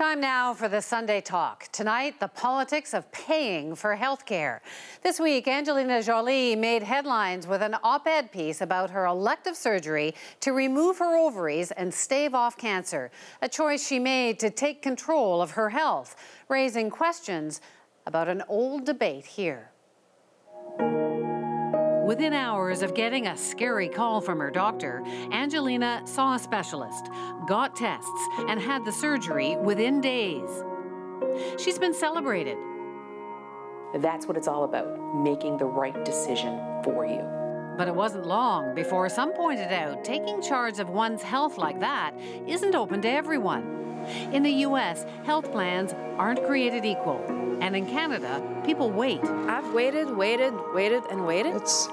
Time now for the Sunday Talk. Tonight, the politics of paying for health care. This week, Angelina Jolie made headlines with an op-ed piece about her elective surgery to remove her ovaries and stave off cancer, a choice she made to take control of her health, raising questions about an old debate here. Within hours of getting a scary call from her doctor, Angelina saw a specialist, got tests, and had the surgery within days. She's been celebrated. That's what it's all about, making the right decision for you. But it wasn't long before some pointed out taking charge of one's health like that isn't open to everyone. In the U.S., health plans aren't created equal. And in Canada, people wait. I've waited. It's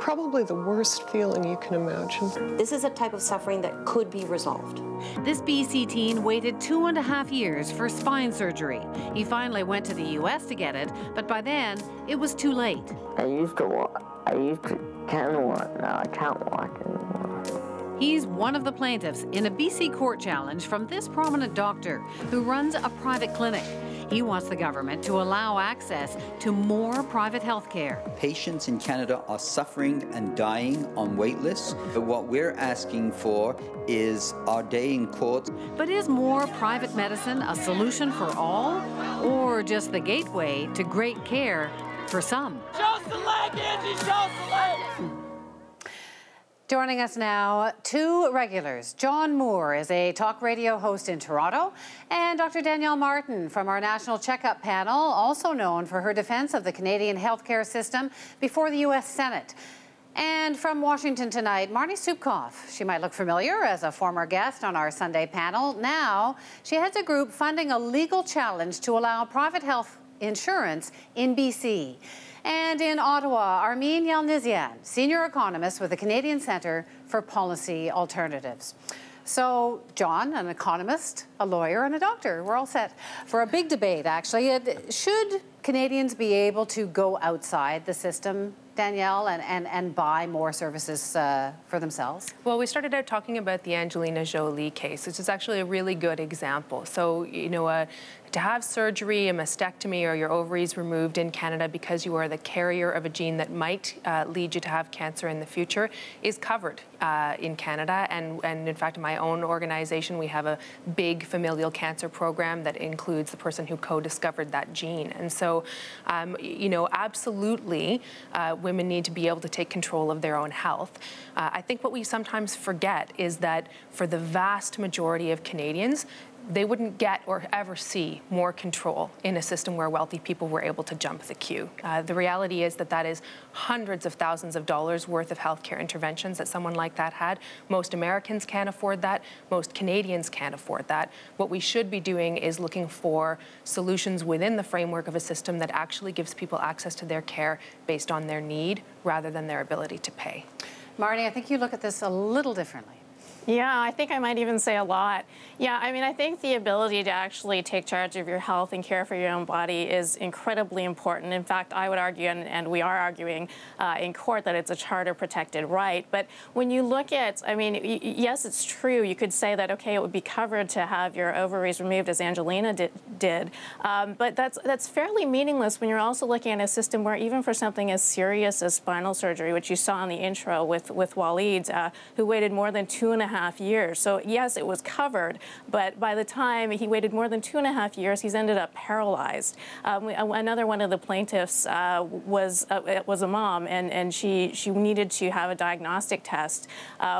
probably the worst feeling you can imagine. This is a type of suffering that could be resolved. This BC teen waited 2.5 years for spine surgery. He finally went to the US to get it, but by then, it was too late. I used to walk. I can walk now. I can't walk anymore. He's one of the plaintiffs in a BC court challenge from this prominent doctor who runs a private clinic. He wants the government to allow access to more private health care. Patients in Canada are suffering and dying on wait lists. But what we're asking for is our day in court. But is more private medicine a solution for all, or just the gateway to great care for some? Show the leg, Angie, show the leg! Joining us now, two regulars. John Moore is a talk radio host in Toronto, and Dr. Danielle Martin from our National Checkup Panel, also known for her defense of the Canadian healthcare system before the U.S. Senate. And from Washington tonight, Marni Soupcoff. She might look familiar as a former guest on our Sunday panel. Now, she heads a group funding a legal challenge to allow private health insurance in BC. And in Ottawa, Armine Yalnizian, senior economist with the Canadian Centre for Policy Alternatives. So, John, an economist, a lawyer, and a doctor. We're all set for a big debate, actually. Should Canadians be able to go outside the system, Danielle, and buy more services for themselves? Well, we started out talking about the Angelina Jolie case, which is actually a really good example. So, you know, to have surgery, a mastectomy, or your ovaries removed in Canada because you are the carrier of a gene that might lead you to have cancer in the future is covered in Canada. And in fact, in my own organization, we have a big familial cancer program that includes the person who co-discovered that gene. And so, you know, absolutely, women need to be able to take control of their own health. I think what we sometimes forget is that for the vast majority of Canadians, they wouldn't get or ever see more control in a system where wealthy people were able to jump the queue. The reality is that that is hundreds of thousands of dollars worth of healthcare interventions that someone like that had. Most Americans can't afford that. Most Canadians can't afford that. What we should be doing is looking for solutions within the framework of a system that actually gives people access to their care based on their need rather than their ability to pay. Marni, I think you look at this a little differently. Yeah, I think I might even say a lot. Yeah, I mean, I think the ability to actually take charge of your health and care for your own body is incredibly important. In fact, I would argue, and we are arguing in court, that it's a charter-protected right. But when you look at, I mean, yes, it's true. You could say that, okay, it would be covered to have your ovaries removed, as Angelina did. But that's fairly meaningless when you're also looking at a system where even for something as serious as spinal surgery, which you saw in the intro with Waleed, who waited more than 2.5 years. So yes, it was covered, but by the time he waited more than 2.5 years, he's ended up paralyzed. Another one of the plaintiffs was a mom, and she needed to have a diagnostic test,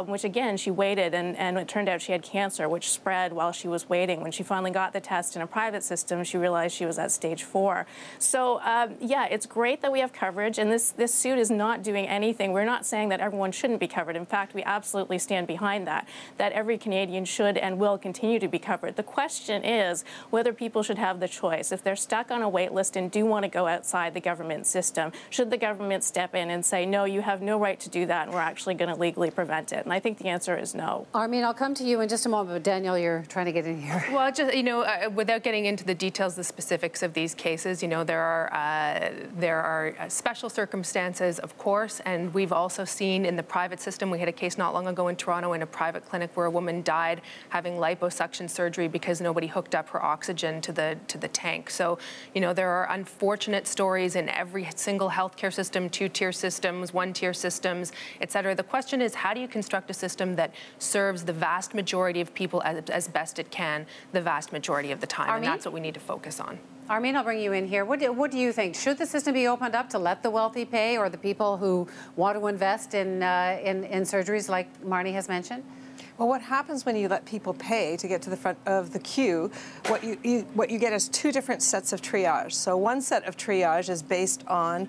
which again, she waited, and it turned out she had cancer, which spread while she was waiting. When she finally got the test in a private system, she realized she was at stage 4. So yeah, it's great that we have coverage, and this suit is not doing anything. We're not saying that everyone shouldn't be covered. In fact, we absolutely stand behind that every Canadian should and will continue to be covered. The question is whether people should have the choice. If they're stuck on a wait list and do want to go outside the government system, should the government step in and say, no, you have no right to do that, and we're actually going to legally prevent it? And I think the answer is no. Armine, I'll come to you in just a moment, but Danielle, you're trying to get in here. Well, just, you know, without getting into the details, the specifics of these cases, you know, there are special circumstances, of course, and we've also seen in the private system, we had a case not long ago in Toronto in a private private clinic where a woman died having liposuction surgery because nobody hooked up her oxygen to the tank. So, you know, there are unfortunate stories in every single healthcare system, two-tier systems, one-tier systems, et cetera. The question is, how do you construct a system that serves the vast majority of people as best it can, the vast majority of the time? Armine? And that's what we need to focus on. Armine, I'll bring you in here. What do you think? Should the system be opened up to let the wealthy pay, or the people who want to invest in surgeries like Marni has mentioned? Well, what happens when you let people pay to get to the front of the queue, what you get is two different sets of triage. So one set of triage is based on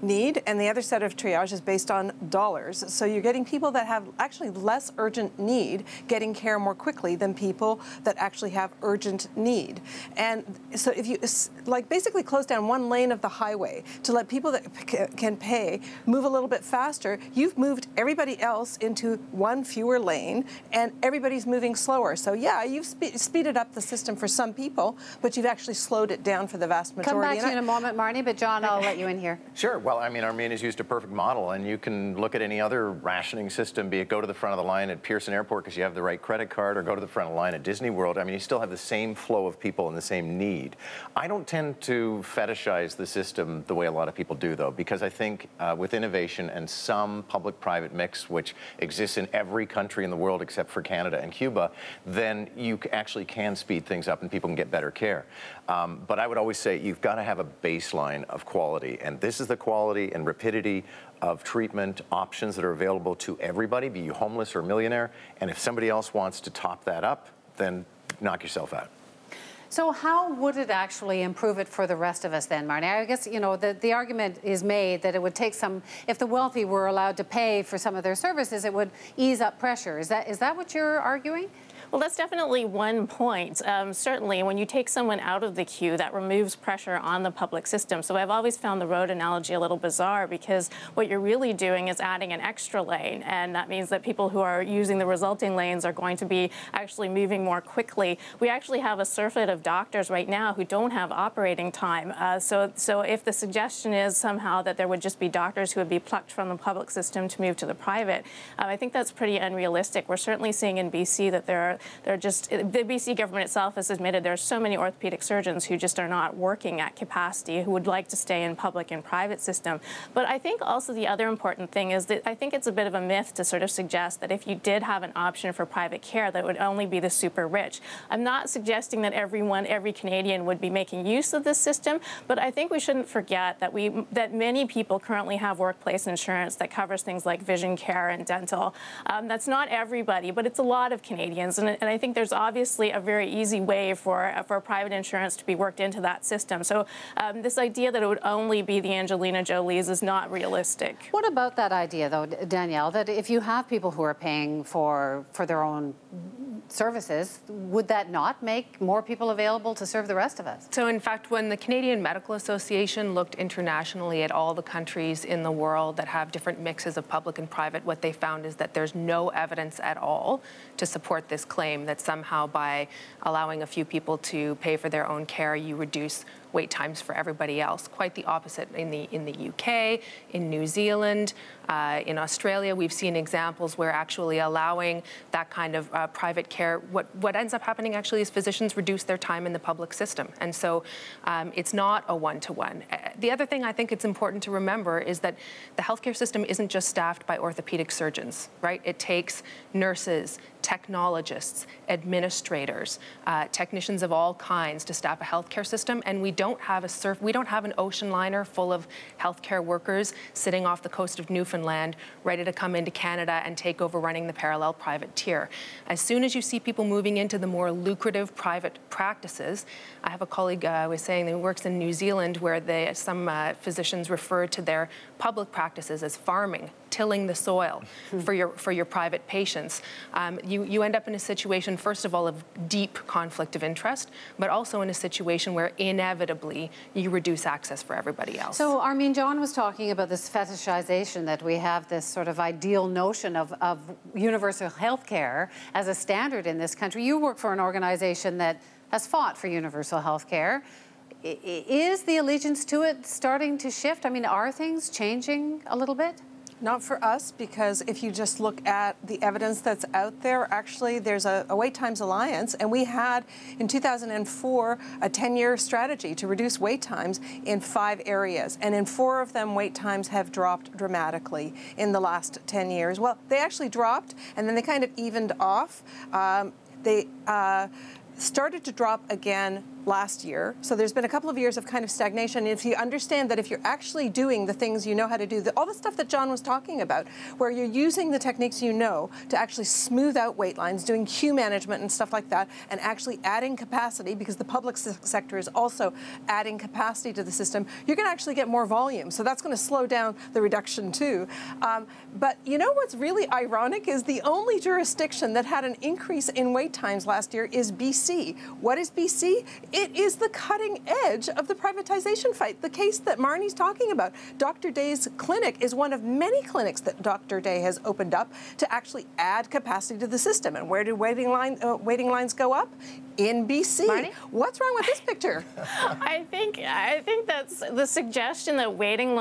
need, and the other set of triage is based on dollars. So you're getting people that have actually less urgent need getting care more quickly than people that actually have urgent need. And so if you like basically close down one lane of the highway to let people that can pay move a little bit faster, you've moved everybody else into one fewer lane, and everybody's moving slower. So yeah, you've speeded up the system for some people, but you've actually slowed it down for the vast majority. Come back to you in a moment, Marni, but John, I'll let you in here. Sure. Well, I mean, Armine has used a perfect model, and you can look at any other rationing system, be it go to the front of the line at Pearson Airport because you have the right credit card, or go to the front of the line at Disney World. I mean, you still have the same flow of people and the same need. I don't tend to fetishize the system the way a lot of people do, though, because I think with innovation and some public-private mix, which exists in every country in the world except for Canada and Cuba, then you actually can speed things up and people can get better care. But I would always say you've got to have a baseline of quality, and this is the quality and rapidity of treatment options that are available to everybody, be you homeless or a millionaire. And if somebody else wants to top that up, then knock yourself out. So how would it actually improve it for the rest of us then, Marni? I guess, you know, the argument is made that it would take some, if the wealthy were allowed to pay for some of their services, it would ease up pressure. Is that what you're arguing? Well, that's definitely one point. Certainly, when you take someone out of the queue, that removes pressure on the public system. So I've always found the road analogy a little bizarre, because what you're really doing is adding an extra lane, and that means that people who are using the resulting lanes are going to be actually moving more quickly. We actually have a surfeit of doctors right now who don't have operating time. So if the suggestion is somehow that there would just be doctors who would be plucked from the public system to move to the private, I think that's pretty unrealistic. We're certainly seeing in BC that there are just, the BC government itself has admitted there are so many orthopedic surgeons who just are not working at capacity, who would like to stay in public and private system. But I think also the other important thing is that I think it's a bit of a myth to sort of suggest that if you did have an option for private care, that it would only be the super rich. I'm not suggesting that every Canadian would be making use of this system, but I think we shouldn't forget that many people currently have workplace insurance that covers things like vision care and dental. That's not everybody, but it's a lot of Canadians. And I think there's obviously a very easy way for private insurance to be worked into that system. So this idea that it would only be the Angelina Jolies is not realistic. What about that idea, though, Danielle, that if you have people who are paying for their own services, would that not make more people available to serve the rest of us? So, in fact, when the Canadian Medical Association looked internationally at all the countries in the world that have different mixes of public and private, what they found is that there's no evidence at all to support this claim that somehow by allowing a few people to pay for their own care, you reduce wait times for everybody else. Quite the opposite in the UK, in New Zealand, in Australia. We've seen examples where actually allowing that kind of private care, what ends up happening actually is physicians reduce their time in the public system. And so it's not a one-to-one. The other thing I think it's important to remember is that the healthcare system isn't just staffed by orthopedic surgeons, right? It takes nurses, technologists, administrators, technicians of all kinds to staff a healthcare system, and we don't have an ocean liner full of healthcare workers sitting off the coast of Newfoundland ready to come into Canada and take over running the parallel private tier. As soon as you see people moving into the more lucrative private practices, I have a colleague was saying that he works in New Zealand, where some physicians refer to their public practices as farming, tilling the soil for your private patients. You end up in a situation, first of all, of deep conflict of interest, but also in a situation where inevitably you reduce access for everybody else. So, Armine, John was talking about this fetishization that we have, this sort of ideal notion of universal health care as a standard in this country. You work for an organization that has fought for universal health care. Is the allegiance to it starting to shift? I mean, are things changing a little bit? Not for us, because if you just look at the evidence that's out there, actually there's a wait times alliance, and we had in 2004 a 10-year strategy to reduce wait times in 5 areas, and in 4 of them wait times have dropped dramatically in the last 10 years. Well, they actually dropped and then they kind of evened off. They started to drop again last year. So there's been a couple of years of kind of stagnation. If you understand that if you're actually doing the things you know how to do, all the stuff that John was talking about, where you're using the techniques you know to actually smooth out wait lines, doing queue management and stuff like that, and actually adding capacity, because the public sector is also adding capacity to the system, you're going to actually get more volume. So that's going to slow down the reduction too. But you know what's really ironic is the only jurisdiction that had an increase in wait times last year is BC. What is BC? It is the cutting edge of the privatization fight, the case that Marni's talking about. Dr. Day's clinic is one of many clinics that Dr. Day has opened up to actually add capacity to the system. And where do waiting lines go up? In BC. Marni? What's wrong with this picture? I think that's the suggestion that waiting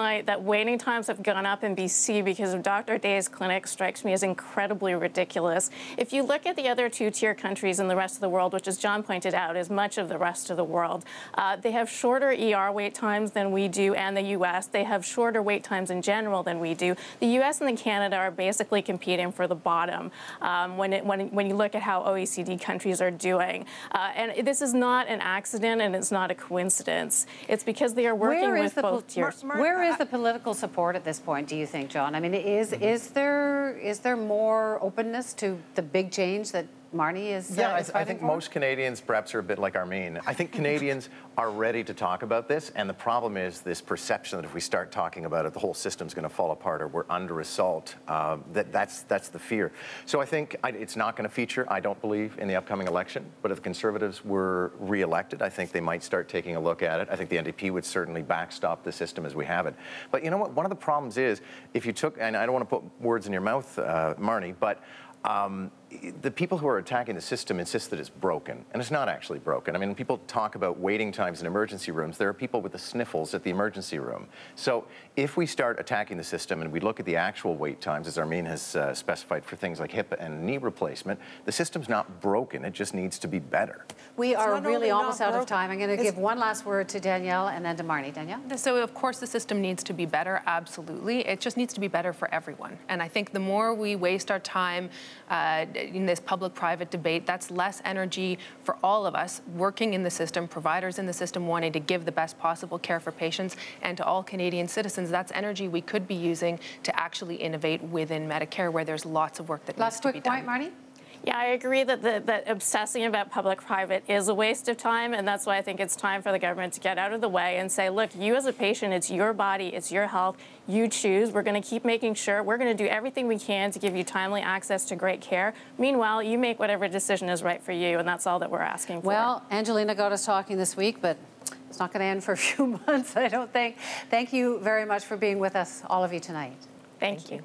times have gone up in BC because of Dr. Day's clinic strikes me as incredibly ridiculous. If you look at the other two-tier countries in the rest of the world, which, as John pointed out, is much of the rest of the world, they have shorter ER wait times than we do, and the U.S. They have shorter wait times in general than we do. The U.S. and the Canada are basically competing for the bottom when you look at how OECD countries are doing. And this is not an accident, and it's not a coincidence. It's because they are working with both tiers. Where is the political support at this point, do you think, John? I mean, is there more openness to the big change that Marni is fighting for? Yeah, I think most Canadians perhaps are a bit like Armine. I think Canadians are ready to talk about this, and the problem is this perception that if we start talking about it, the whole system's going to fall apart or we're under assault. That's the fear. So I think it's not going to feature, I don't believe, in the upcoming election, but if the Conservatives were re-elected, I think they might start taking a look at it. I think the NDP would certainly backstop the system as we have it. But you know what? One of the problems is, if you took, and I don't want to put words in your mouth, Marni, but the people who are attacking the system insist that it's broken, and it's not actually broken. I mean, people talk about waiting times in emergency rooms. There are people with the sniffles at the emergency room. So if we start attacking the system and we look at the actual wait times, as Armine has specified for things like hip and knee replacement, the system's not broken. It just needs to be better. We are really almost out of time. I'm going to give one last word to Danielle and then to Marni. Danielle? So, of course, the system needs to be better, absolutely. It just needs to be better for everyone. And I think the more we waste our time in this public-private debate, that's less energy for all of us working in the system, providers in the system wanting to give the best possible care for patients and to all Canadian citizens. That's energy we could be using to actually innovate within Medicare, where there's lots of work that needs to be done. Last quick point, Marni? Yeah, I agree that that obsessing about public-private is a waste of time, and that's why I think it's time for the government to get out of the way and say, look, you as a patient, it's your body, it's your health, you choose. We're going to keep making sure. We're going to do everything we can to give you timely access to great care. Meanwhile, you make whatever decision is right for you, and that's all that we're asking for. Well, Angelina got us talking this week, but it's not going to end for a few months, I don't think. Thank you very much for being with us, all of you, tonight. Thank you.